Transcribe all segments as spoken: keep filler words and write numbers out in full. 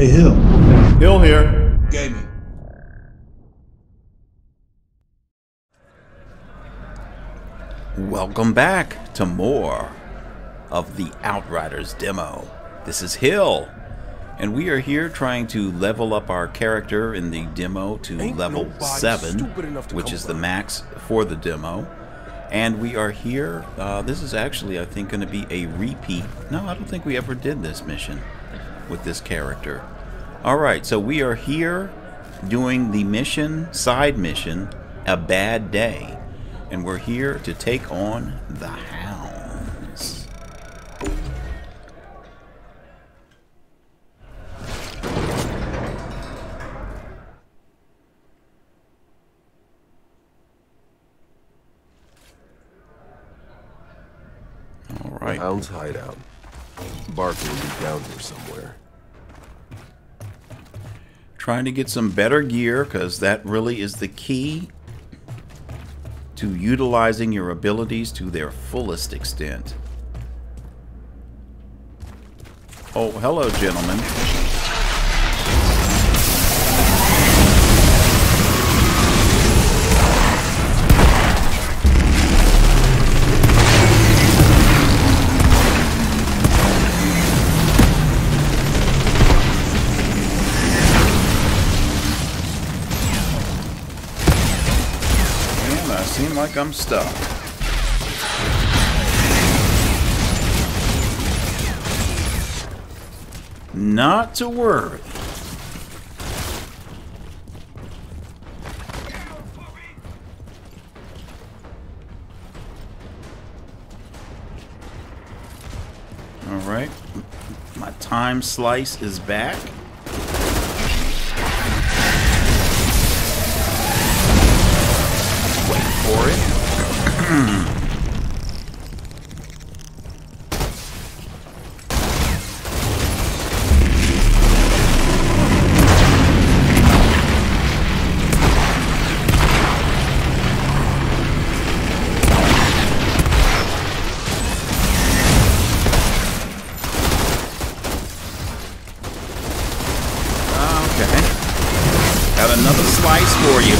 Hey, Hill. Hill here. Gaming. Welcome back to more of the Outriders demo. This is Hill, and we are here trying to level up our character in the demo to Ain't level seven, which is the max for the demo. And we are here, uh, this is actually, I think, going to be a repeat. No, I don't think we ever did this mission with this character. Alright, so we are here doing the mission, side mission, A Bad Day. And we're here to take on the Hounds. All right. Hounds hideout. Barker will be down here somewhere. Trying to get some better gear, because that really is the key to utilizing your abilities to their fullest extent. Oh, hello, gentlemen. Like I'm stuck. Not to worry. All right, my time slice is back. For it. Okay. Got another slice for you.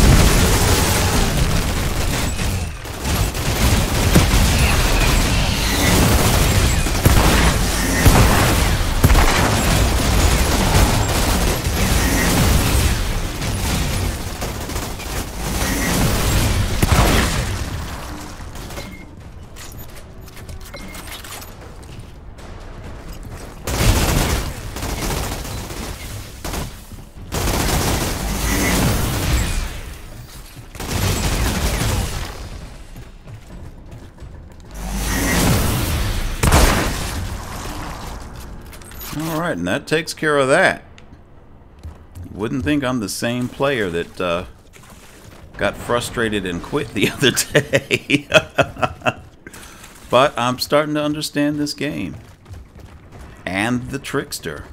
Alright, and that takes care of that. You wouldn't think I'm the same player that uh, got frustrated and quit the other day. But I'm starting to understand this game. And the Trickster.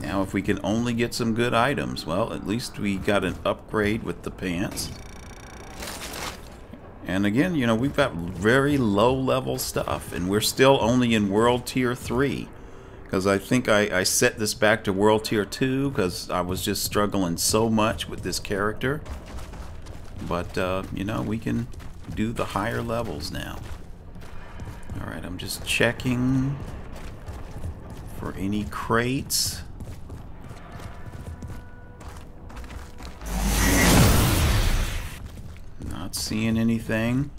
Now, if we can only get some good items. Well, at least we got an upgrade with the pants. And again, you know, we've got very low-level stuff, and we're still only in World Tier three. Because I think I, I set this back to World Tier two, because I was just struggling so much with this character. But, uh, you know, we can do the higher levels now. Alright, I'm just checking for any crates. Not seeing anything.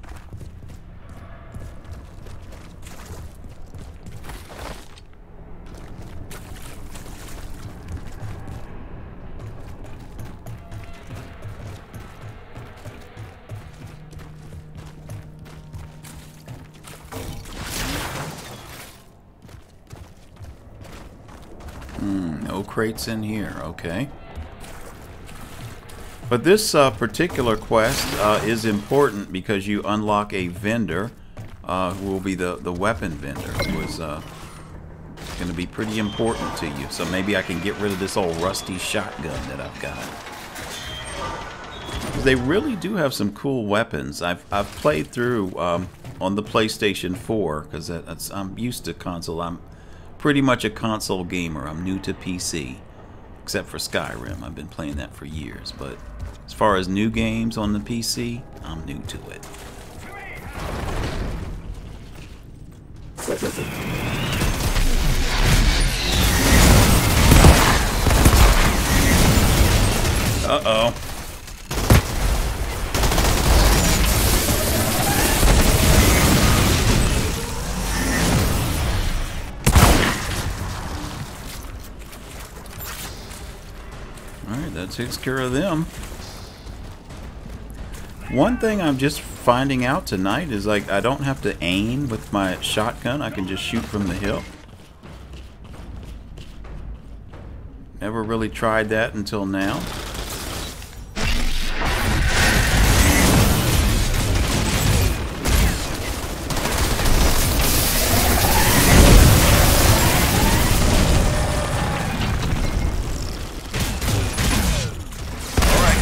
Hmm, no crates in here, okay. But this uh, particular quest uh, is important because you unlock a vendor uh, who will be the, the weapon vendor, who is uh, going to be pretty important to you. So maybe I can get rid of this old rusty shotgun that I've got. They really do have some cool weapons. I've, I've played through um, on the PlayStation four, because that, that's, I'm used to console. I'm pretty much a console gamer. I'm new to P C, except for Skyrim. I've been playing that for years, but as far as new games on the P C, I'm new to it. Uh-oh. That takes care of them. One thing I'm just finding out tonight is, like, I don't have to aim with my shotgun. I can just shoot from the hip. Never really tried that until now.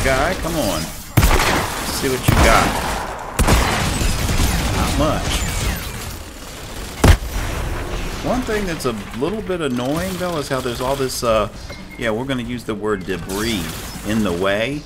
Guy, come on. Let's see what you got. Not much. One thing that's a little bit annoying though is how there's all this uh yeah, we're gonna use the word debris in the way.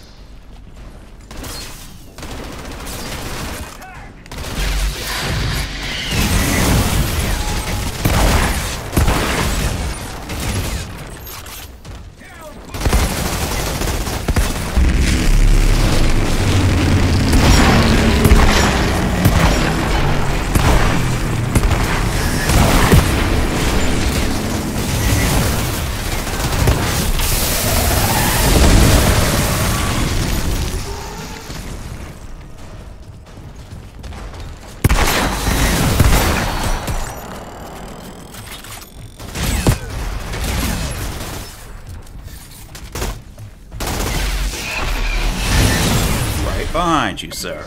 Behind you, sir.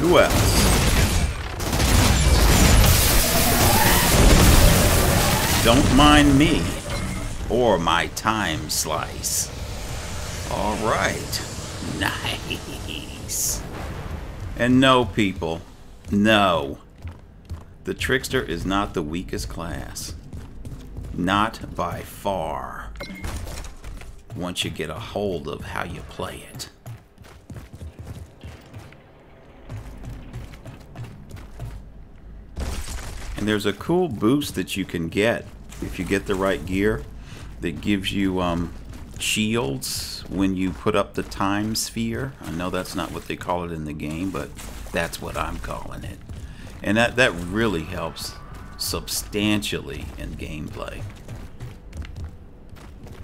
Who else? Don't mind me or my time slice. All right. Nice. And no, people. No. The Trickster is not the weakest class. Not by far. Once you get a hold of how you play it. And there's a cool boost that you can get if you get the right gear that gives you um, shields when you put up the time sphere. I know that's not what they call it in the game, but that's what I'm calling it. And that, that really helps substantially in gameplay.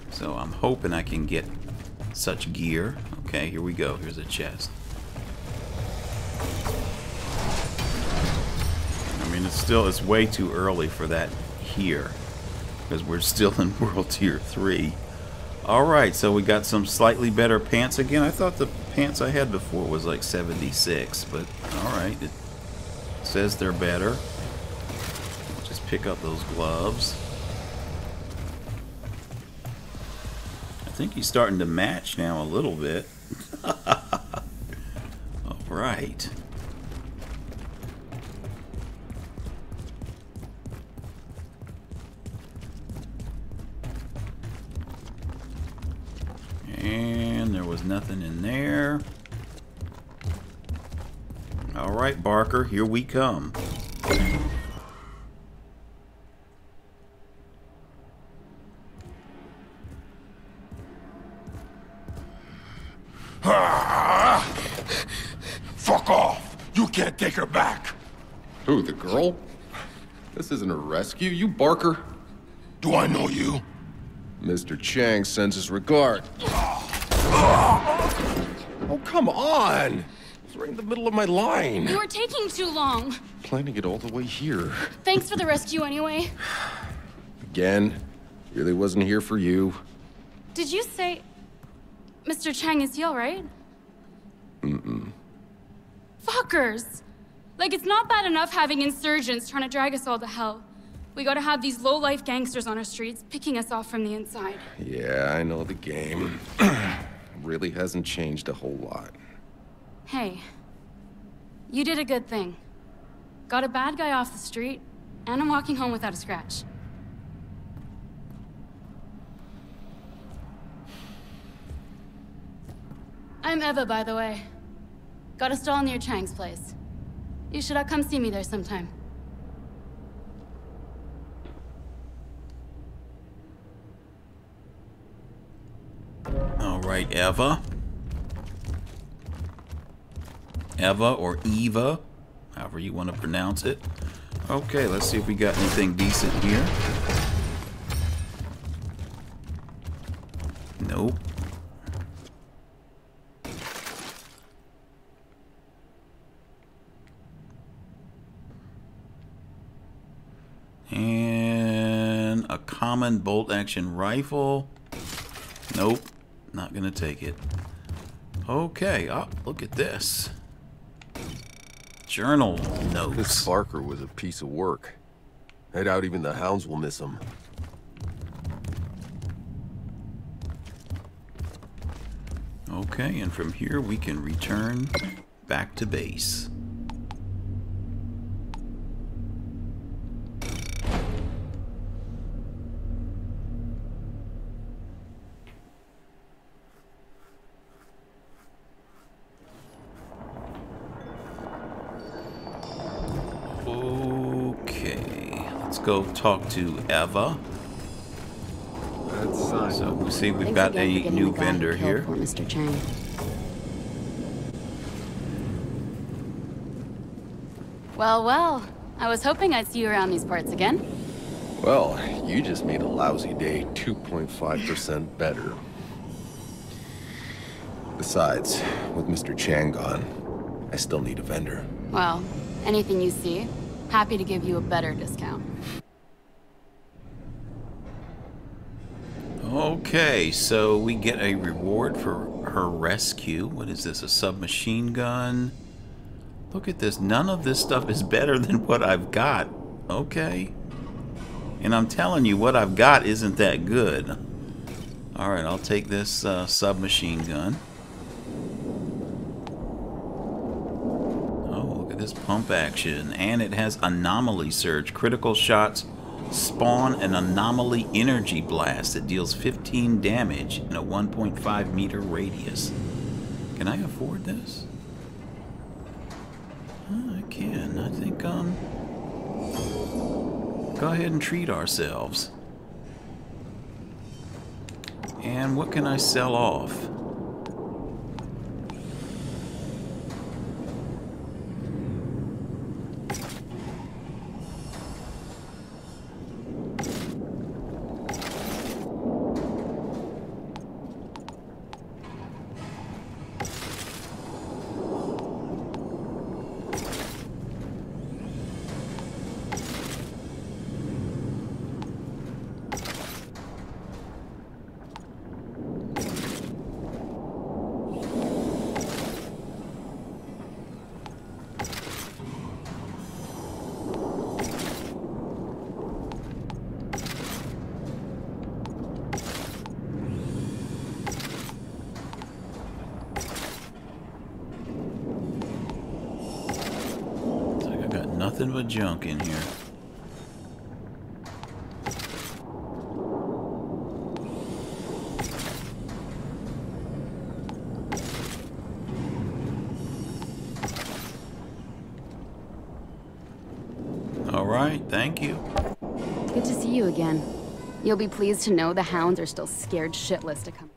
So I'm hoping I can get such gear. Okay, here we go. Here's a chest. And it's still, it's way too early for that here, because we're still in World Tier three. Alright, so we got some slightly better pants again. I thought the pants I had before was like seventy-six, but alright, it says they're better. I'll just pick up those gloves. I think he's starting to match now a little bit. Alright. And there was nothing in there. All right, Barker, here we come. Fuck off! You can't take her back! Who, the girl? This isn't a rescue, you Barker. Do I know you? Mister Chang sends his regard. Oh, come on! It's right in the middle of my line. You are taking too long. Planning it all the way here. Thanks for the rescue anyway. Again, really wasn't here for you. Did you say... Mister Chang, is he alright? Mm-mm. Fuckers! Like, it's not bad enough having insurgents trying to drag us all to hell. We gotta have these low-life gangsters on our streets, picking us off from the inside. Yeah, I know the game. Really hasn't changed a whole lot. Hey, you did a good thing. Got a bad guy off the street, and I'm walking home without a scratch. I'm Eva, by the way. Got a stall near Chang's place. You should all come see me there sometime. All right, Eva. Eva or Eva, however you want to pronounce it. Okay, let's see if we got anything decent here. Nope. And a common bolt-action rifle. Nope, not gonna take it. Okay, oh, look at this. Journal notes. This Barker was a piece of work. I doubt even the Hounds will miss him. Okay, and from here we can return back to base. Go talk to Eva. That's so we see we've got a new vendor here. Mister Chang. Well, well. I was hoping I'd see you around these parts again. Well, you just made a lousy day two point five percent better. Besides, with Mister Chang gone, I still need a vendor. Well, anything you see, happy to give you a better discount. Okay, so we get a reward for her rescue. What is this, a submachine gun? Look at this. None of this stuff is better than what I've got. Okay. And I'm telling you, what I've got isn't that good. All right, I'll take this uh, submachine gun. Pump action, and it has anomaly surge. Critical shots spawn an anomaly energy blast that deals fifteen damage in a one point five meter radius. Can I afford this? Oh, I can. I think um go ahead and treat ourselves. And what can I sell off? Nothing but junk in here. All right, thank you. Good to see you again. You'll be pleased to know the Hounds are still scared shitless to come.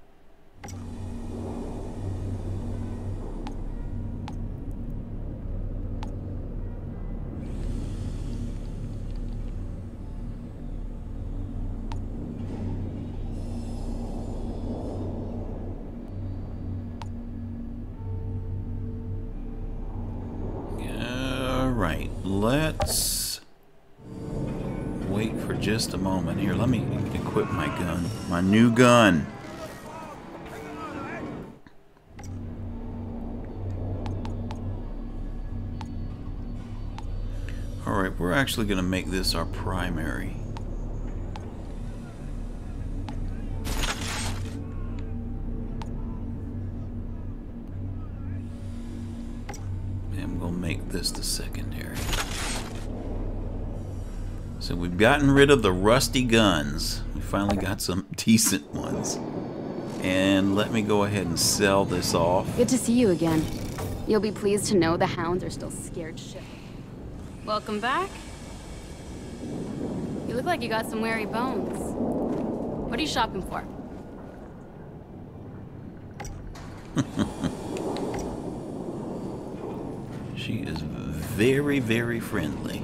Let's wait for just a moment here. Let me equip my gun, my new gun. All right, we're actually going to make this our primary. And we'll make this the secondary. So we've gotten rid of the rusty guns. We finally got some decent ones. And let me go ahead and sell this off. Good to see you again. You'll be pleased to know the Hounds are still scared shit. Welcome back. You look like you got some wary bones. What are you shopping for? She is very, very friendly.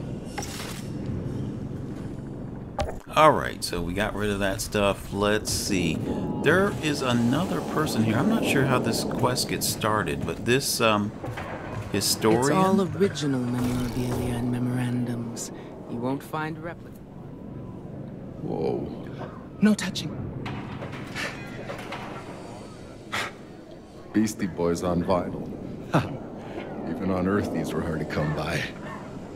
Alright, so we got rid of that stuff. Let's see. There is another person here. I'm not sure how this quest gets started, but this um, historian... It's all original memorabilia and memorandums. You won't find replicas. Whoa. No touching. Beastie Boys on vinyl. Even on Earth, these were hard to come by.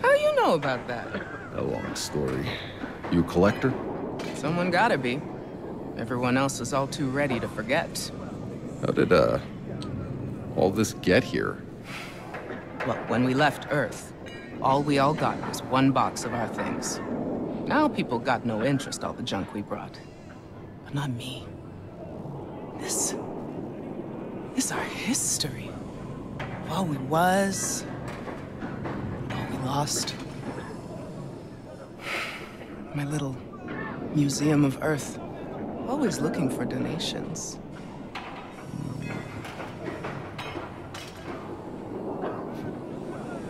How do you know about that? A long story. You a collector? Someone gotta be. Everyone else is all too ready to forget. How did, uh, all this get here? Well, when we left Earth, all we all got was one box of our things. Now people got no interest, all the junk we brought. But not me. This... This is our history. All we was... All we lost. My little museum of Earth. Always looking for donations.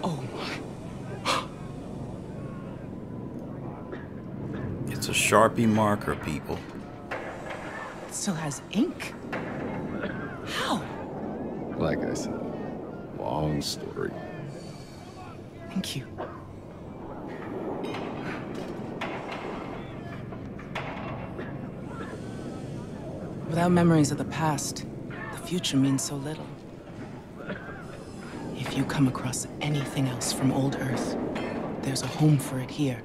Oh my. It's a Sharpie marker, people. It still has ink. How? Like I said, long story. Thank you. Without memories of the past, the future means so little. If you come across anything else from old Earth, there's a home for it here.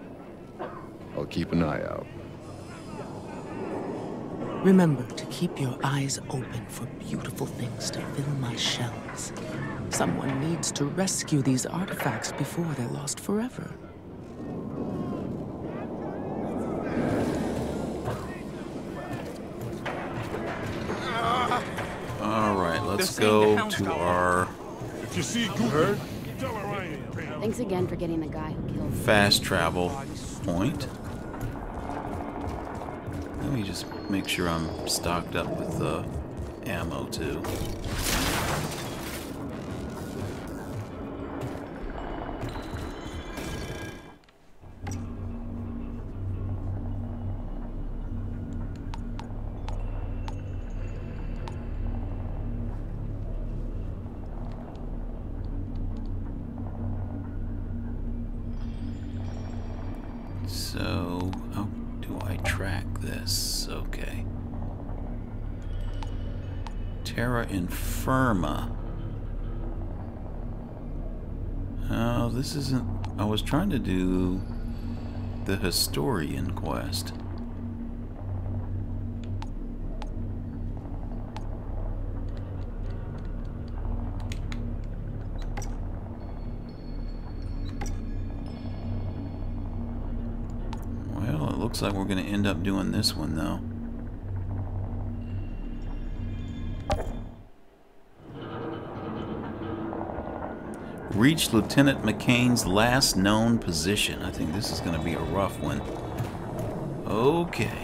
I'll keep an eye out. Remember to keep your eyes open for beautiful things to fill my shelves. Someone needs to rescue these artifacts before they're lost forever. Let's go to our if you see Google, thanks again for getting the guy who killed fast travel point. Let me just make sure I'm stocked up with uh, ammo too. So, how do I track this? Okay. Terra Infirma. Oh, this isn't... I was trying to do the historian quest. Looks like we're going to end up doing this one, though. Reach Lieutenant McCain's last known position. I think this is going to be a rough one. Okay.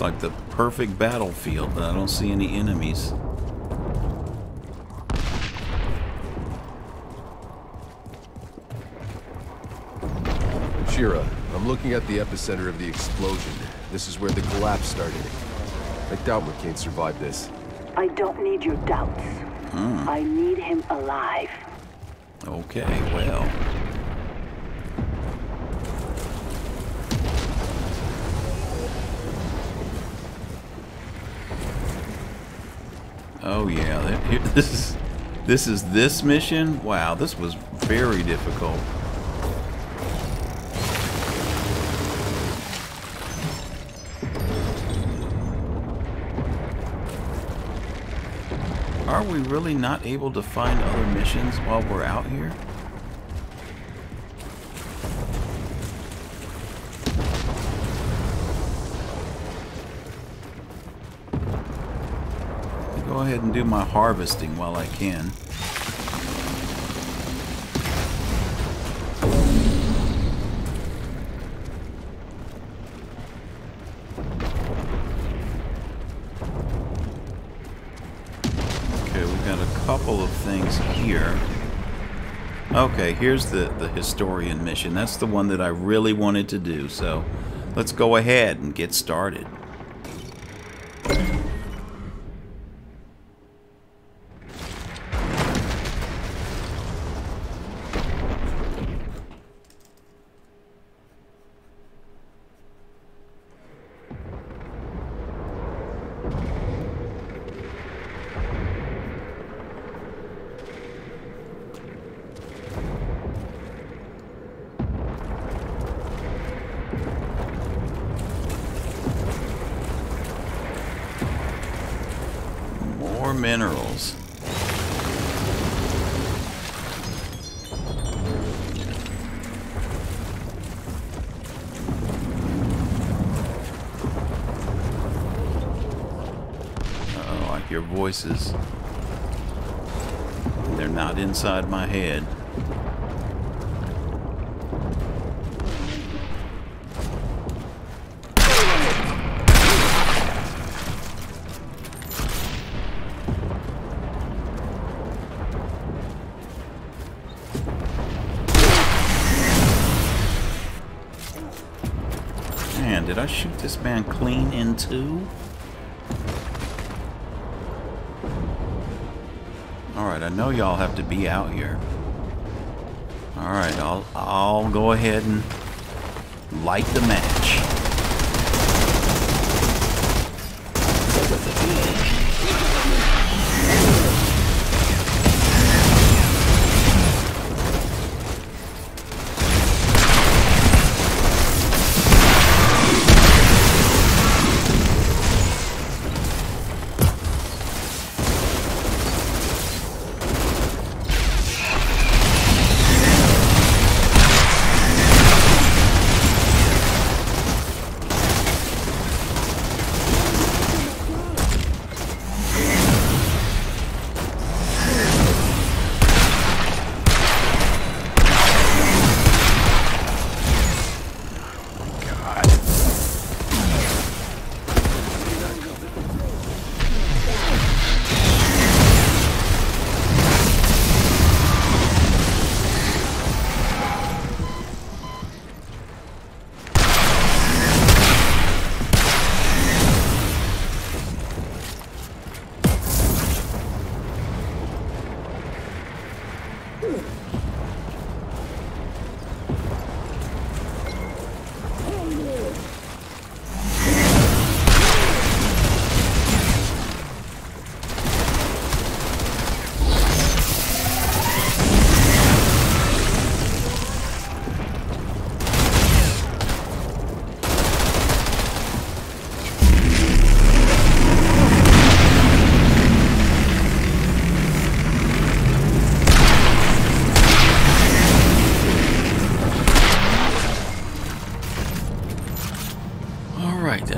Like the perfect battlefield, but I don't see any enemies. Shira, I'm looking at the epicenter of the explosion. This is where the collapse started. I doubt McCain survived this. I don't need your doubts. Hmm. I need him alive. Okay, well. Oh yeah, that, this is this is this mission? Wow, this was very difficult. Are we really not able to find other missions while we're out here? I'll go ahead and do my harvesting while I can. Okay, here's the, the historian mission. That's the one that I really wanted to do, so let's go ahead and get started. Minerals. Uh-oh, I hear voices. They're not inside my head. Did I shoot this man clean in two? Alright, I know y'all have to be out here. Alright, I'll, I'll go ahead and light the match.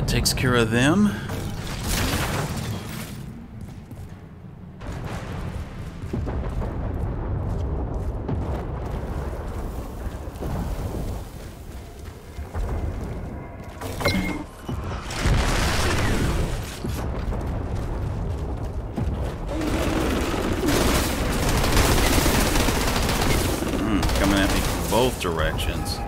Takes care of them. both directions.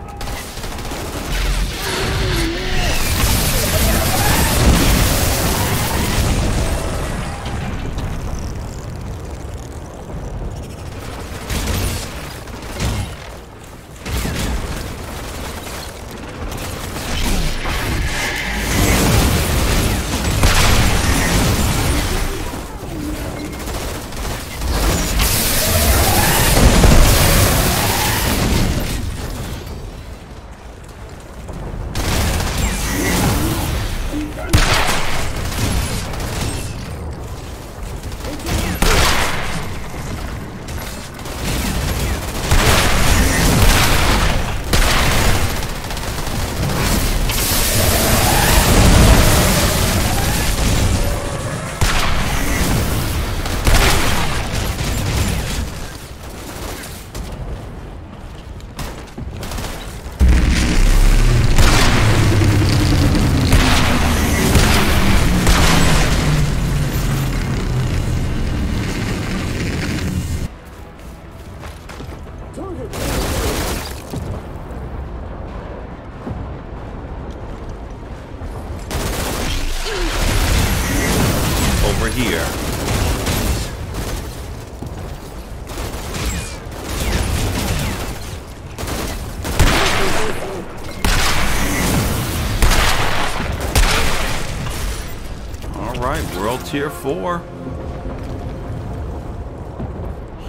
World Tier four.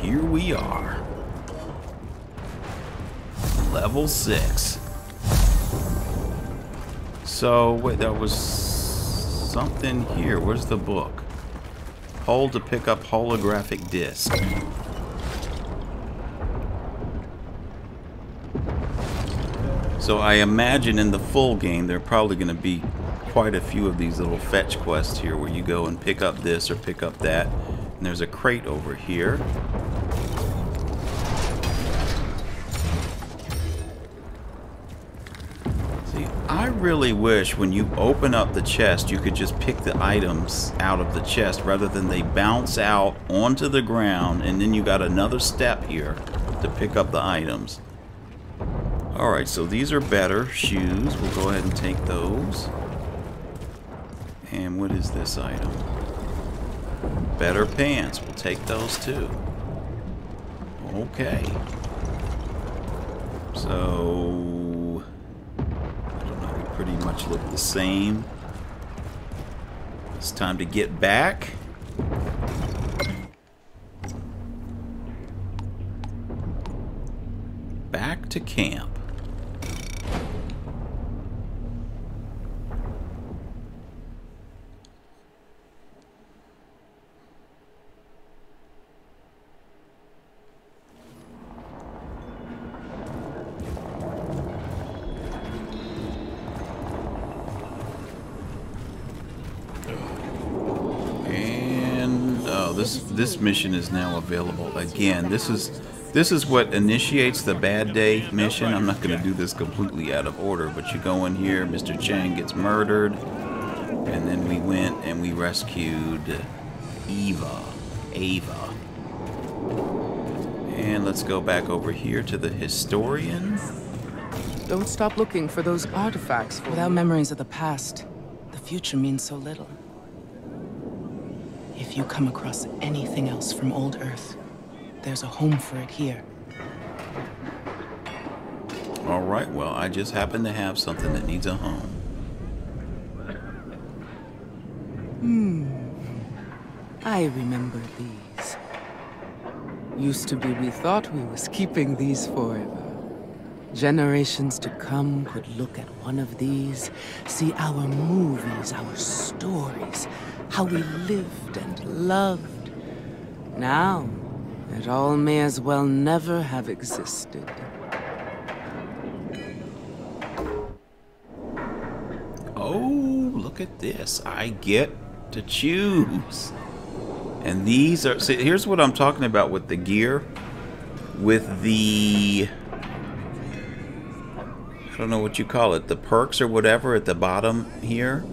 Here we are. Level six. So, wait, there was something here. Where's the book? Hold to pick up holographic disc. So I imagine in the full game they're probably going to be quite a few of these little fetch quests here where you go and pick up this or pick up that. And there's a crate over here. See, I really wish when you open up the chest you could just pick the items out of the chest rather than they bounce out onto the ground and then you got another step here to pick up the items. Alright, so these are better shoes. We'll go ahead and take those. And what is this item? Better pants. We'll take those too. Okay. So, I don't know, they pretty much look the same. It's time to get back. Back to camp. This mission is now available again. This is this is what initiates the bad day mission. I'm not going to do this completely out of order, but you go in here, Mister Chang gets murdered, and then we went and we rescued Eva. Eva. And let's go back over here to the historian. Don't stop looking for those artifacts. Without memories of the past, the future means so little. If you come across anything else from old Earth, there's a home for it here. All right, well, I just happen to have something that needs a home. Hmm. I remember these. Used to be we thought we was keeping these forever. Generations to come could look at one of these, see our movies, our stories, how we lived and loved. Now, it all may as well never have existed. Oh, look at this. I get to choose. And these are... See, here's what I'm talking about with the gear. With the... I don't know what you call it. The perks or whatever at the bottom here.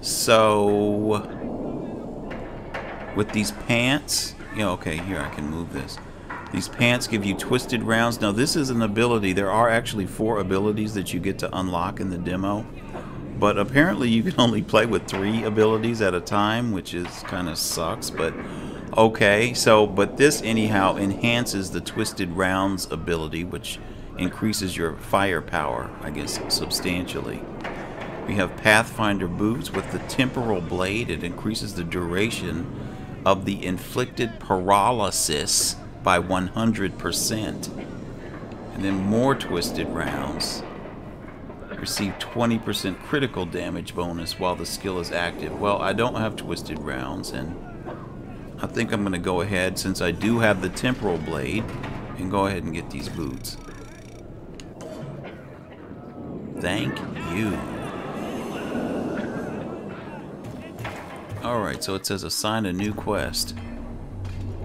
So... With these pants, yeah, okay, here I can move this. These pants give you Twisted Rounds. Now this is an ability. There are actually four abilities that you get to unlock in the demo, but apparently you can only play with three abilities at a time, which is kind of sucks, but okay. So, but this anyhow enhances the Twisted Rounds ability, which increases your firepower, I guess, substantially. We have Pathfinder boots with the Temporal Blade. It increases the duration of the inflicted paralysis by one hundred percent. And then more Twisted Rounds. Receive twenty percent critical damage bonus while the skill is active. Well, I don't have Twisted Rounds, and I think I'm going to go ahead, since I do have the Temporal Blade, and go ahead and get these boots. Thank you. Alright, so it says assign a new quest.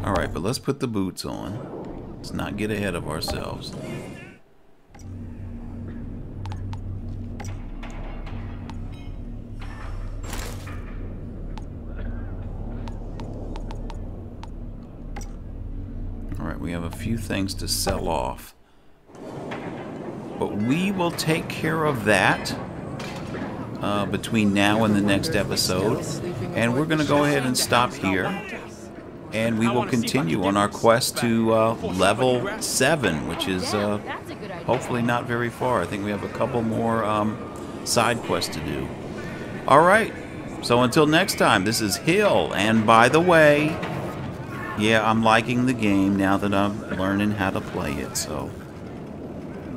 Alright, but let's put the boots on. Let's not get ahead of ourselves. Alright, we have a few things to sell off. But we will take care of that uh, between now and the next episode. And we're going to go ahead and stop here. And we will continue on our quest to uh, level seven, which is uh, hopefully not very far. I think we have a couple more um, side quests to do. All right. So until next time, this is Hill. And by the way, yeah, I'm liking the game now that I'm learning how to play it. So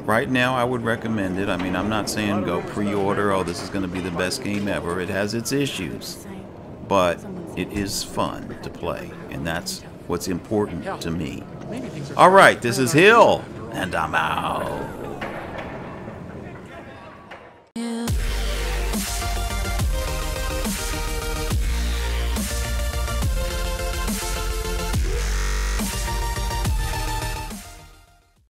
right now, I would recommend it. I mean, I'm not saying go pre-order, oh, this is going to be the best game ever. It has its issues. But it is fun to play, and that's what's important to me. All right, this is Hill, and I'm out.